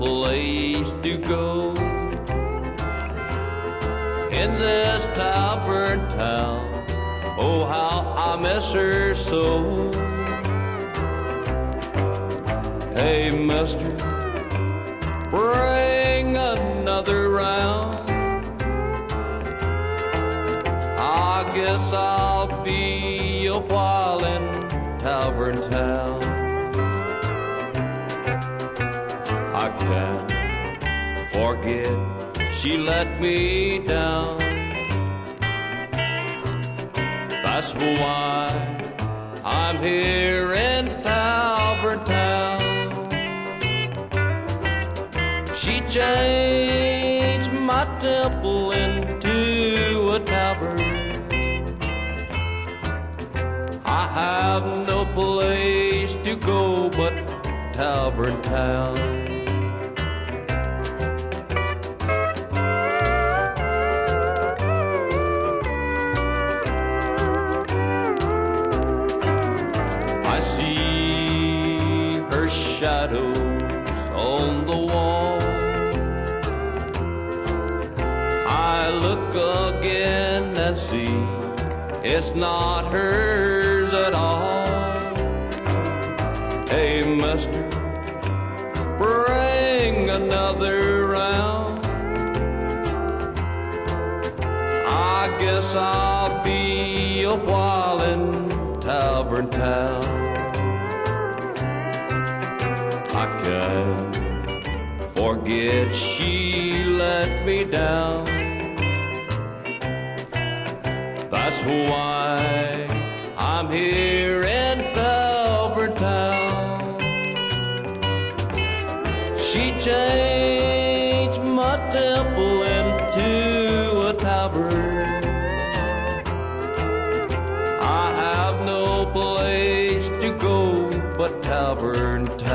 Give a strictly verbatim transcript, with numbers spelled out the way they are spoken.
place to go in this tavern town. Oh, how I miss her so. Hey, mister, bring another round. I guess I'll be a while in Tavern Town. I can't forget she let me down. That's why I'm here in Tavern Town. She changed my temple into a tavern. I have no place to go but Tavern Town. Shadows on the wall. I look again and see it's not hers at all. Hey, mister, bring another round. I guess I'll be a while in Tavern Town. I can't forget she let me down. That's why I'm here in Tavern Town. She changed my temple into a tavern. I have no place to go but Tavern Town.